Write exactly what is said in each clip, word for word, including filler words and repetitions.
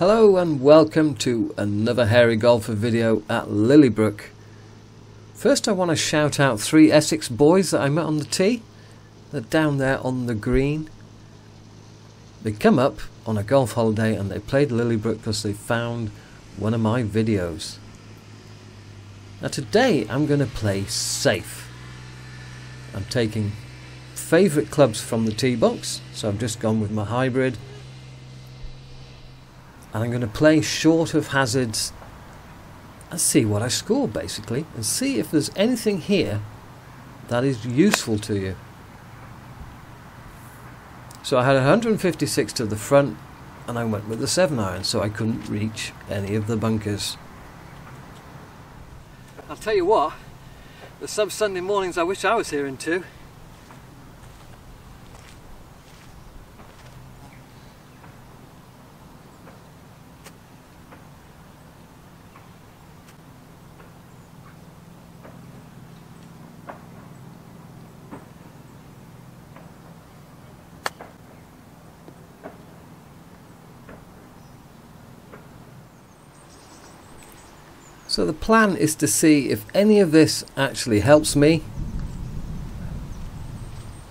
Hello and welcome to another Hairy Golfer video at Lilley Brook. First I want to shout out three Essex boys that I met on the tee. They're down there on the green. They come up on a golf holiday and they played Lilley Brook because they found one of my videos. Now today I'm going to play safe. I'm taking favourite clubs from the tee box, so I've just gone with my hybrid. And I'm going to play short of hazards and see what I score, basically, and see if there's anything here that is useful to you. So I had one fifty-six to the front and I went with the seven iron, so I couldn't reach any of the bunkers. I'll tell you what, there's some Sunday mornings I wish I was here in two. So the plan is to see if any of this actually helps me,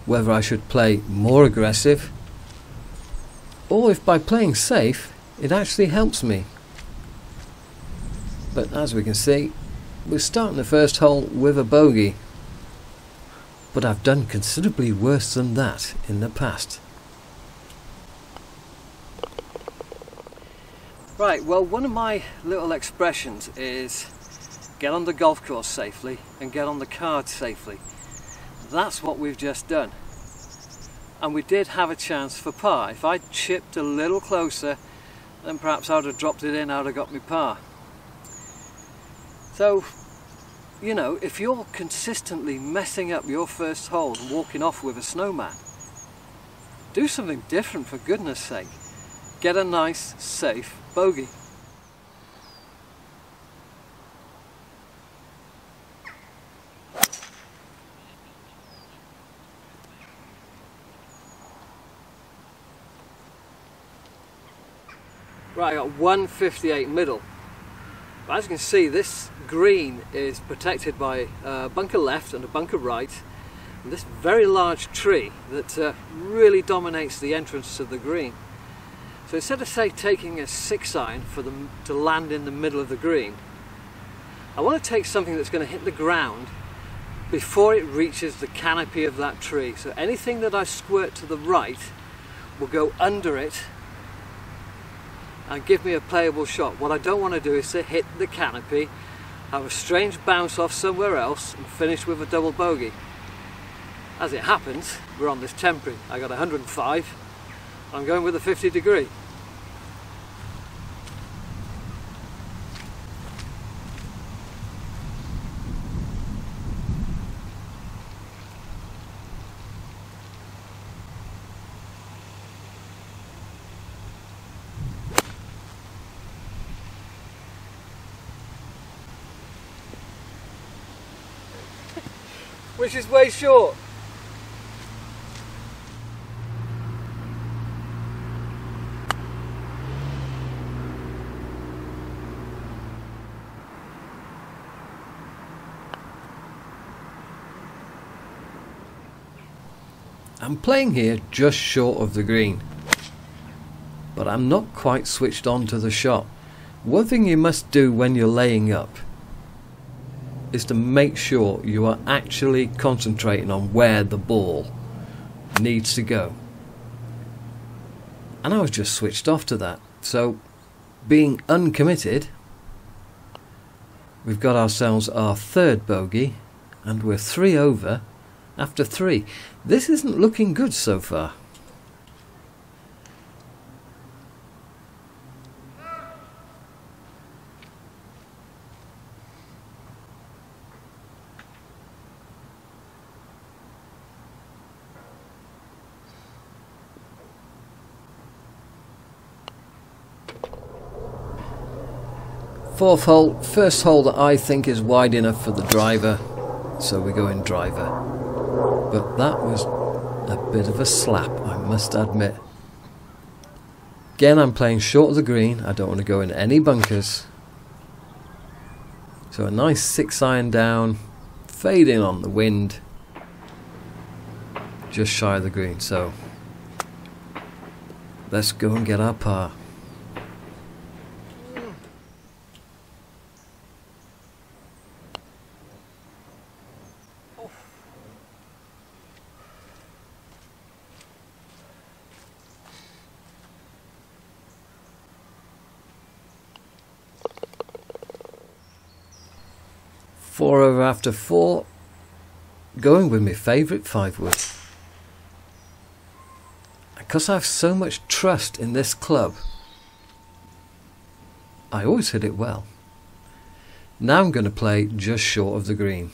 whether I should play more aggressive, or if by playing safe it actually helps me. But as we can see, we're starting the first hole with a bogey, but I've done considerably worse than that in the past. Right, well, one of my little expressions is get on the golf course safely and get on the card safely. That's what we've just done. And we did have a chance for par. If I'd chipped a little closer, then perhaps I'd have dropped it in, I'd have got me par. So, you know, if you're consistently messing up your first hole and walking off with a snowman, do something different, for goodness sake. Get a nice, safe bogey. Right, I got one fifty-eight middle. As you can see, this green is protected by a bunker left and a bunker right. And this very large tree that uh, really dominates the entrance to the green. So instead of, say, taking a six iron for them to land in the middle of the green, I want to take something that's going to hit the ground before it reaches the canopy of that tree. So anything that I squirt to the right will go under it and give me a playable shot. What I don't want to do is to hit the canopy, have a strange bounce off somewhere else and finish with a double bogey. As it happens, we're on this temporary. I got one hundred and five. I'm going with a fifty degree. Which is way short. I'm playing here just short of the green, but I'm not quite switched on to the shot. One thing you must do when you're laying up is to make sure you are actually concentrating on where the ball needs to go. And I was just switched off to that, so being uncommitted, we've got ourselves our third bogey and we're three over after three. This isn't looking good so far. Fourth hole, first hole that I think is wide enough for the driver, so we go in driver. But that was a bit of a slap, I must admit. Again, I'm playing short of the green. I don't want to go in any bunkers. So a nice six iron down, fading on the wind, just shy of the green. So let's go and get our par. Four over after four, going with my favourite five wood. Because I have so much trust in this club, I always hit it well. Now I'm going to play just short of the green.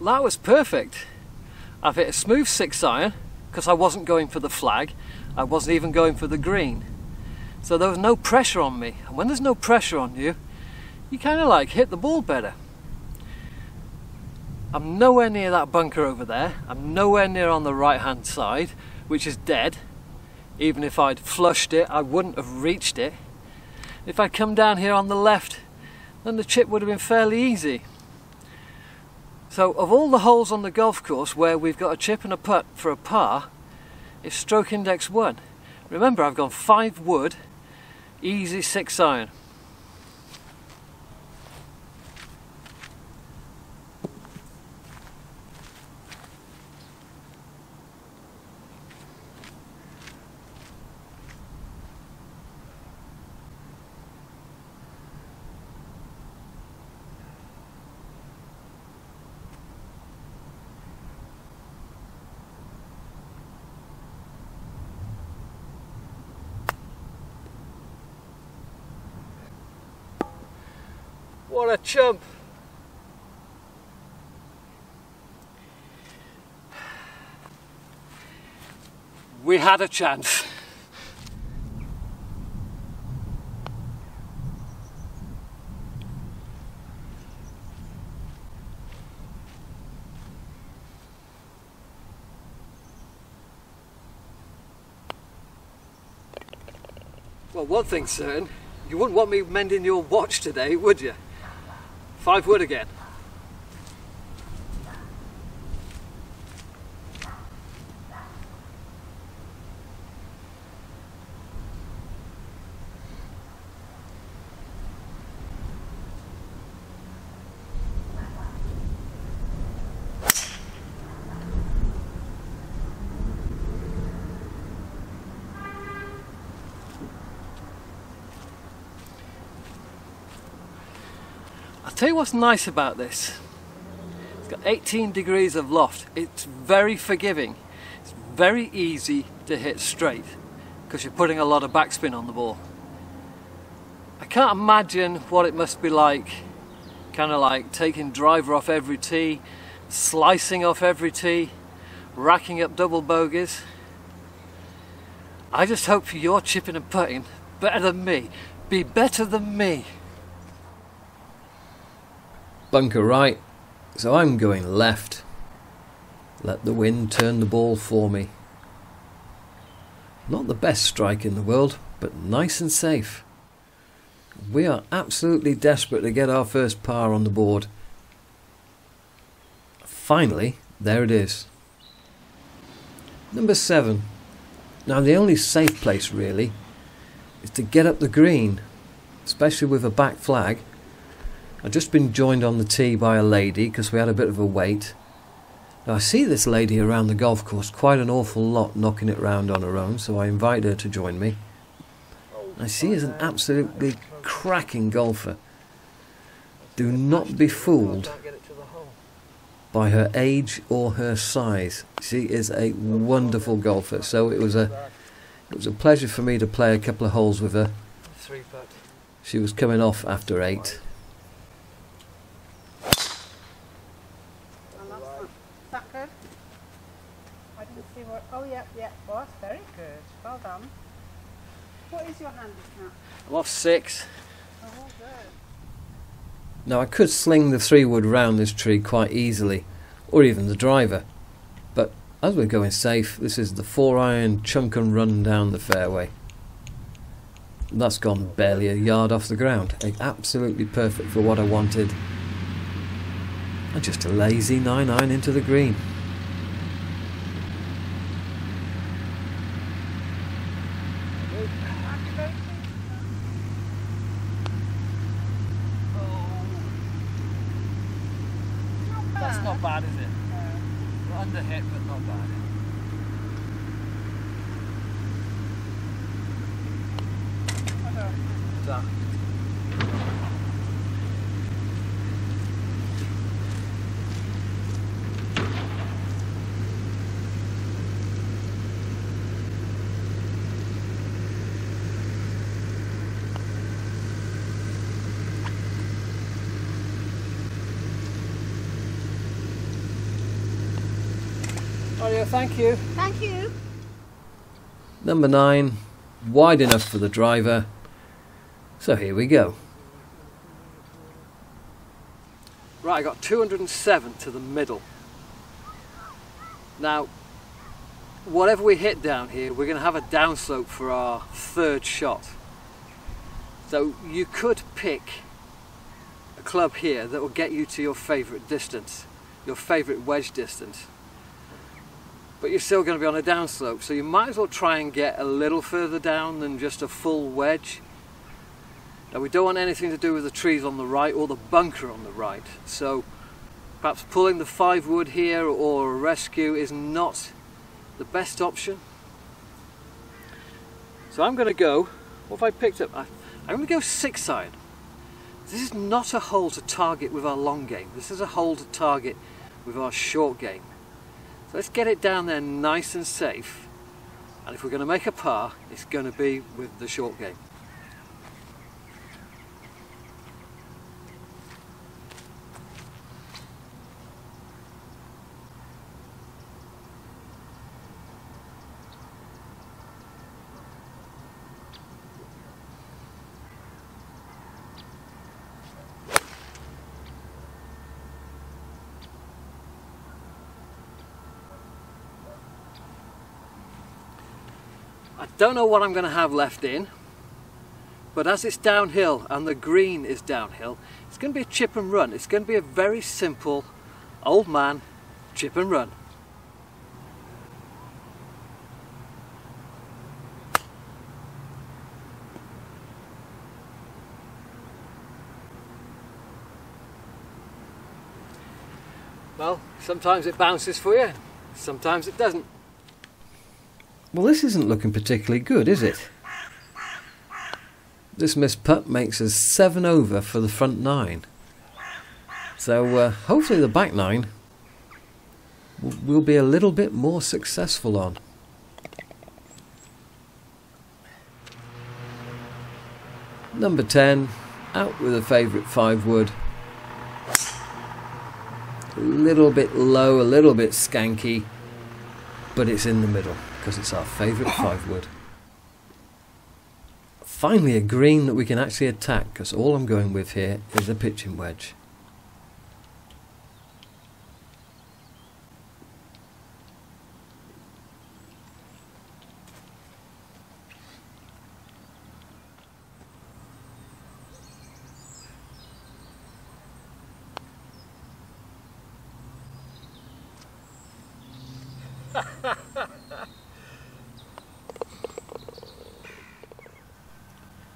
That was perfect. I've hit a smooth six iron because I wasn't going for the flag. I wasn't even going for the green. So there was no pressure on me. And when there's no pressure on you, you kind of like hit the ball better. I'm nowhere near that bunker over there. I'm nowhere near on the right hand side, which is dead. Even if I'd flushed it, I wouldn't have reached it. If I'd come down here on the left, then the chip would have been fairly easy. So of all the holes on the golf course where we've got a chip and a putt for a par, it's stroke index one. Remember, I've gone five wood, easy six iron. What a chump! We had a chance. Well, one thing's certain, you wouldn't want me mending your watch today, would you? Five wood again. I'll tell you what's nice about this, it's got eighteen degrees of loft. It's very forgiving. It's very easy to hit straight because you're putting a lot of backspin on the ball. I can't imagine what it must be like, kind of like taking driver off every tee, slicing off every tee, racking up double bogeys. I just hope you're chipping and putting better than me. Be better than me. Bunker right, so I'm going left. Let the wind turn the ball for me. Not the best strike in the world, but nice and safe. We are absolutely desperate to get our first par on the board. Finally, there it is. Number seven. Now the only safe place really is to get up the green, especially with a back flag. I've just been joined on the tee by a lady because we had a bit of a wait. Now I see this lady around the golf course quite an awful lot, knocking it round on her own, so I invite her to join me. And she is an absolutely cracking golfer. Do not be fooled by her age or her size. She is a wonderful golfer, so it was a it was a pleasure for me to play a couple of holes with her. She was coming off after eight. Oh yeah, yeah, boss, very good. Well done. What is your handicap? I'm off six. Oh, good. Now I could sling the three wood round this tree quite easily, or even the driver. But as we're going safe, this is the four iron chunk and run down the fairway. That's gone barely a yard off the ground. Absolutely perfect for what I wanted. And just a lazy nine iron into the green. That's not bad, is it? We're under hit, but not bad. Done. Mario, thank you. Thank you. Number nine, wide enough for the driver. So here we go. Right, I got two hundred and seven to the middle. Now, whatever we hit down here, we're going to have a downslope for our third shot. So you could pick a club here that will get you to your favourite distance, your favourite wedge distance. But you're still going to be on a downslope, so you might as well try and get a little further down than just a full wedge. Now, we don't want anything to do with the trees on the right or the bunker on the right, so perhaps pulling the five wood here or a rescue is not the best option. So I'm going to go, what have I picked up? I, I'm going to go six iron. This is not a hole to target with our long game. This is a hole to target with our short game. So let's get it down there nice and safe. And if we're going to make a par, it's going to be with the short game. I don't know what I'm going to have left in, but as it's downhill and the green is downhill, it's going to be a chip and run. It's going to be a very simple old man chip and run. Well, sometimes it bounces for you, sometimes it doesn't. Well, this isn't looking particularly good, is it? This missed putt makes us seven over for the front nine. So uh, hopefully the back nine will be a little bit more successful on. Number ten, out with a favourite five wood. A little bit low, a little bit skanky, but it's in the middle, because it's our favourite five wood. Finally a green that we can actually attack, because all I'm going with here is a pitching wedge.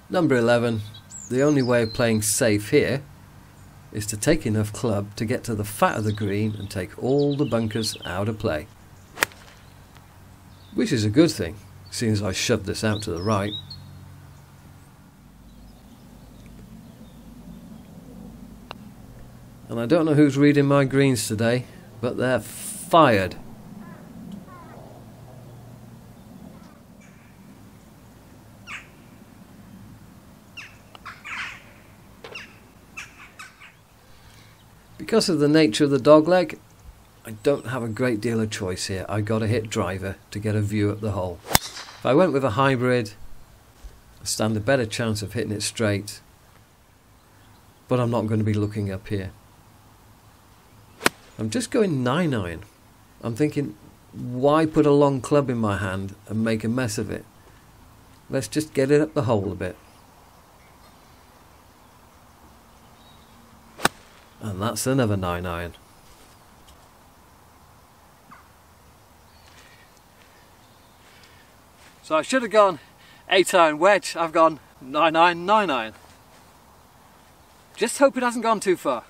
Number eleven, the only way of playing safe here is to take enough club to get to the fat of the green and take all the bunkers out of play. Which is a good thing, seeing as I shoved this out to the right. And I don't know who's reading my greens today, but they're fired. Because of the nature of the dogleg, I don't have a great deal of choice here. I got to hit driver to get a view up the hole. If I went with a hybrid, I stand a better chance of hitting it straight. But I'm not going to be looking up here. I'm just going nine iron. I'm thinking, why put a long club in my hand and make a mess of it? Let's just get it up the hole a bit. And that's another nine iron. So I should have gone eight iron wedge, I've gone nine iron, nine iron. Just hope it hasn't gone too far.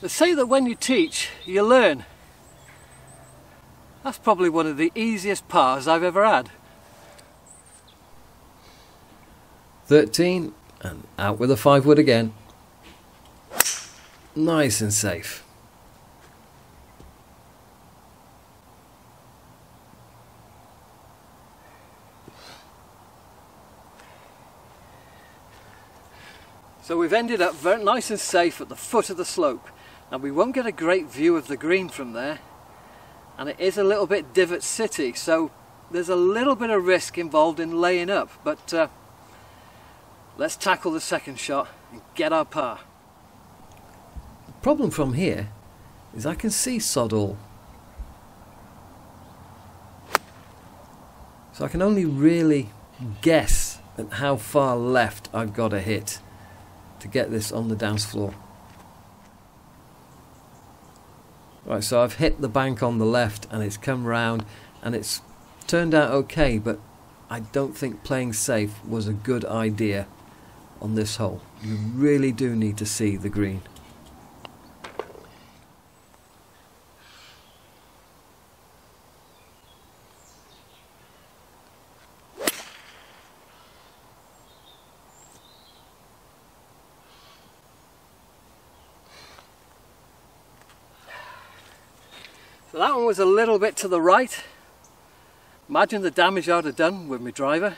They say that when you teach, you learn. That's probably one of the easiest pars I've ever had. thirteen, and out with a five wood again. Nice and safe. So we've ended up very nice and safe at the foot of the slope. And we won't get a great view of the green from there, and it is a little bit divot city, so there's a little bit of risk involved in laying up, but uh, let's tackle the second shot and get our par. The problem from here is I can see sod all, so I can only really guess at how far left I've got to hit to get this on the dance floor. Right, so I've hit the bank on the left and it's come round and it's turned out okay, but I don't think playing safe was a good idea on this hole. You really do need to see the green. So that one was a little bit to the right. Imagine the damage I'd have done with my driver.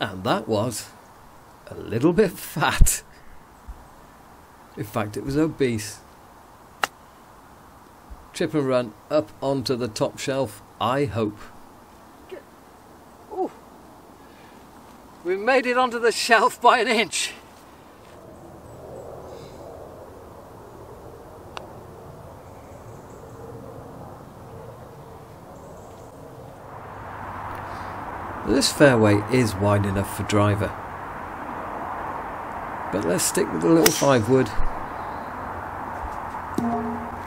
And that was a little bit fat. In fact, it was obese. Chip and run up onto the top shelf, I hope. We made it onto the shelf by an inch. This fairway is wide enough for driver, but let's stick with the little five wood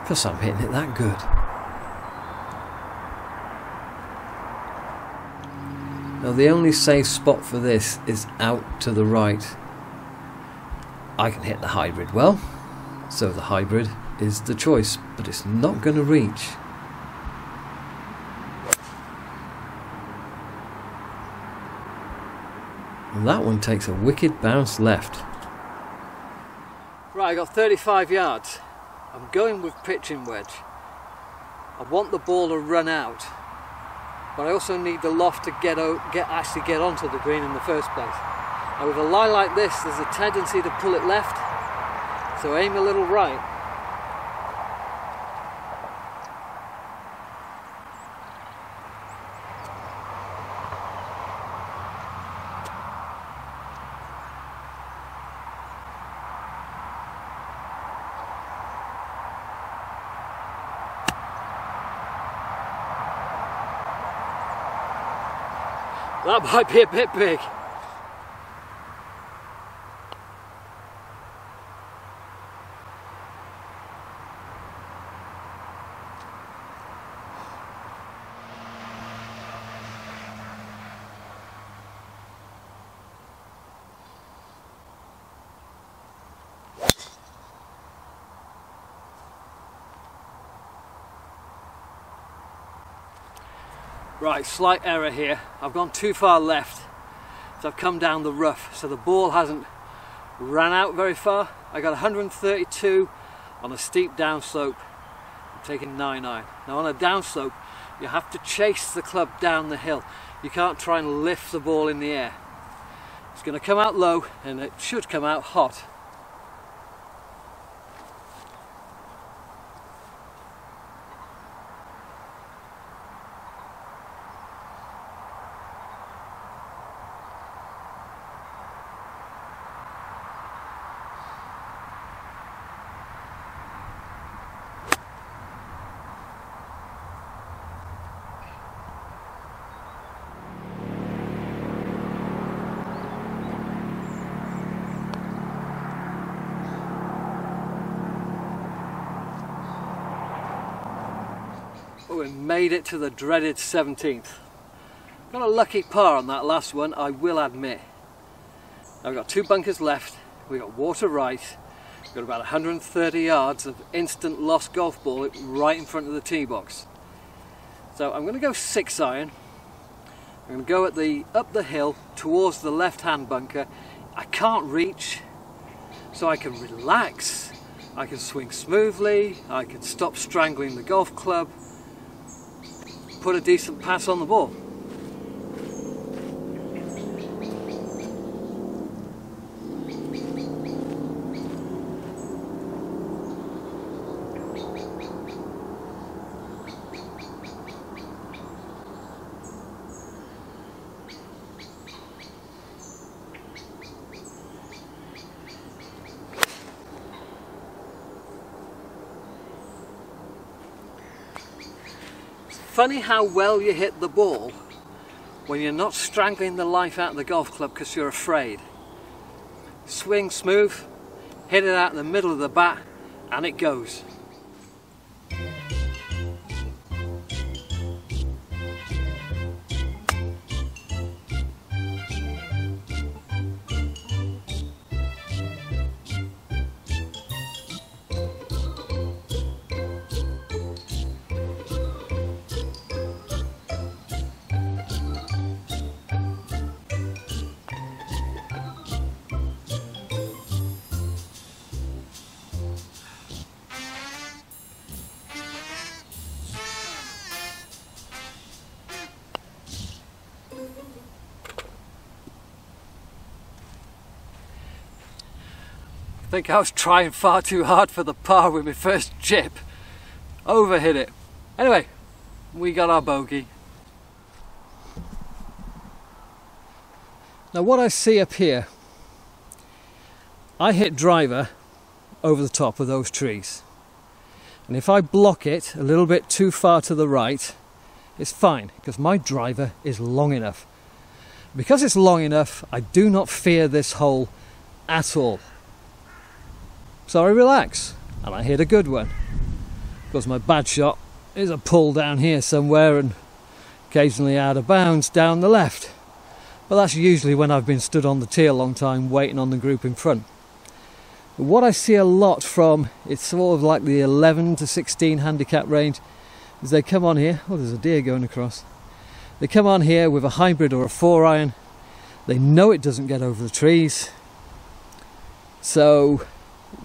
because I'm hitting it that good. Now the only safe spot for this is out to the right. I can hit the hybrid well, so the hybrid is the choice, but it's not going to reach. And that one takes a wicked bounce left. Right, I got thirty-five yards. I'm going with pitching wedge. I want the ball to run out, but I also need the loft to get, o get actually get onto the green in the first place. Now with a lie like this, there's a tendency to pull it left, so aim a little right. That might be a bit big. Right, slight error here. I've gone too far left, so I've come down the rough, so the ball hasn't ran out very far. I got one hundred thirty-two on a steep downslope. I'm taking nine iron. Now on a downslope, you have to chase the club down the hill. You can't try and lift the ball in the air. It's going to come out low, and it should come out hot. Oh, and made it to the dreaded seventeenth. Got a lucky par on that last one, I will admit. Now we've got two bunkers left, we've got water right, we've got about one hundred thirty yards of instant lost golf ball right in front of the tee box. So I'm going to go six iron. I'm going to go at the up the hill towards the left hand bunker. I can't reach, so I can relax, I can swing smoothly, I can stop strangling the golf club, put a decent pass on the ball. Funny how well you hit the ball when you're not strangling the life out of the golf club because you're afraid. Swing smooth, hit it out in the middle of the bat, and it goes. I think I was trying far too hard for the par with my first chip. Overhit it. Anyway, we got our bogey. Now what I see up here, I hit driver over the top of those trees. And if I block it a little bit too far to the right, it's fine, because my driver is long enough. Because it's long enough, I do not fear this hole at all. So I relax, and I hit a good one. Because my bad shot is a pull down here somewhere and occasionally out of bounds down the left. But that's usually when I've been stood on the tee a long time waiting on the group in front. But what I see a lot from, it's sort of like the eleven to sixteen handicap range, is they come on here, oh there's a deer going across. They come on here with a hybrid or a four iron. They know it doesn't get over the trees. So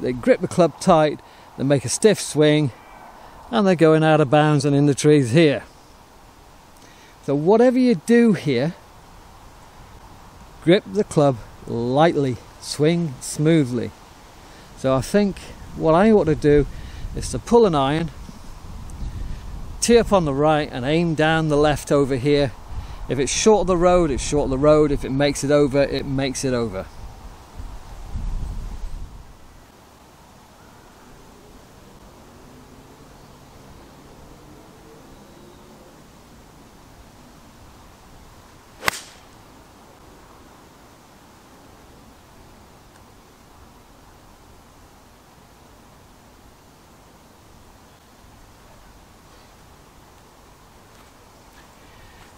they grip the club tight, they make a stiff swing, and they're going out of bounds and in the trees here. So whatever you do here, grip the club lightly, swing smoothly. So I think what I ought to do is to pull an iron, tee up on the right and aim down the left over here. If it's short of the road, it's short of the road. If it makes it over, it makes it over.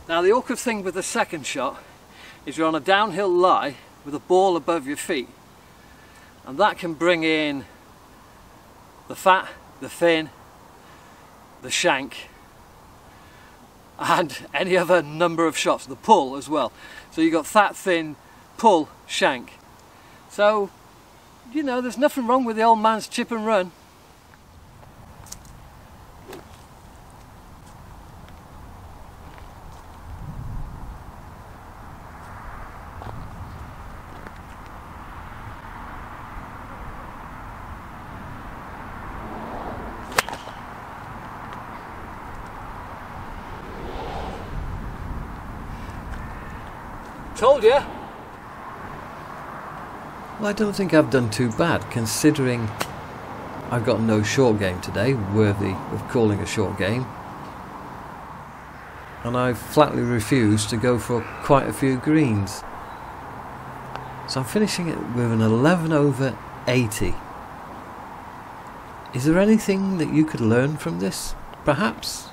Now the awkward thing with the second shot is you're on a downhill lie with a ball above your feet, and that can bring in the fat, the fin, the shank, and any other number of shots, the pull as well. So you've got fat, thin, pull, shank. So, you know, there's nothing wrong with the old man's chip and run. Told you. Well, I don't think I've done too bad, considering I've got no short game today, worthy of calling a short game. And I flatly refused to go for quite a few greens. So I'm finishing it with an eleven over eighty. Is there anything that you could learn from this, perhaps?